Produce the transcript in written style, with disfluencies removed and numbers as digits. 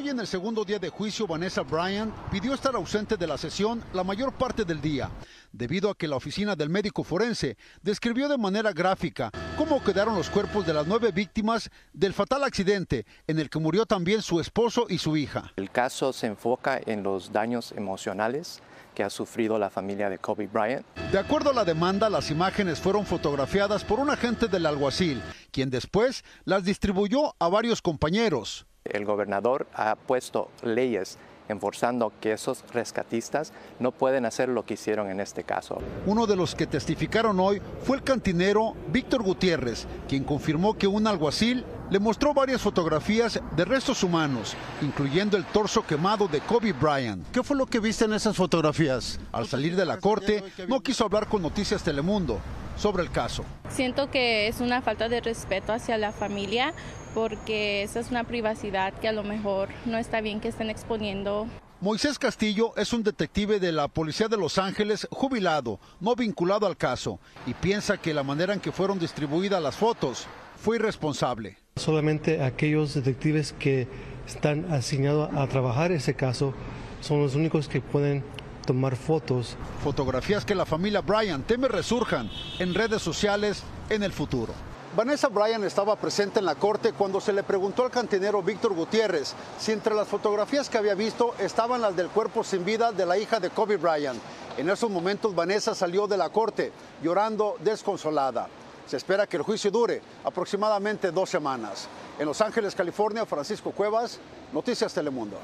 Hoy en el segundo día de juicio, Vanessa Bryant pidió estar ausente de la sesión la mayor parte del día, debido a que la oficina del médico forense describió de manera gráfica cómo quedaron los cuerpos de las 9 víctimas del fatal accidente en el que murió también su esposo y su hija. El caso se enfoca en los daños emocionales que ha sufrido la familia de Kobe Bryant. De acuerdo a la demanda, las imágenes fueron fotografiadas por un agente del alguacil, quien después las distribuyó a varios compañeros. El gobernador ha puesto leyes enforzando que esos rescatistas no pueden hacer lo que hicieron en este caso. Uno de los que testificaron hoy fue el cantinero Víctor Gutiérrez, quien confirmó que un alguacil le mostró varias fotografías de restos humanos, incluyendo el torso quemado de Kobe Bryant. ¿Qué fue lo que viste en esas fotografías? Al salir de la corte, no quiso hablar con Noticias Telemundo sobre el caso. Siento que es una falta de respeto hacia la familia, porque esa es una privacidad que a lo mejor no está bien que estén exponiendo. Moisés Castillo es un detective de la policía de Los Ángeles jubilado, no vinculado al caso, y piensa que la manera en que fueron distribuidas las fotos fue irresponsable. Solamente aquellos detectives que están asignados a trabajar ese caso son los únicos que pueden tomar fotos. Fotografías que la familia Bryant teme resurjan en redes sociales en el futuro. Vanessa Bryant estaba presente en la corte cuando se le preguntó al cantinero Víctor Gutiérrez si entre las fotografías que había visto estaban las del cuerpo sin vida de la hija de Kobe Bryant. En esos momentos Vanessa salió de la corte llorando desconsolada. Se espera que el juicio dure aproximadamente 2 semanas. En Los Ángeles, California, Francisco Cuevas, Noticias Telemundo.